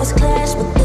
always clash, but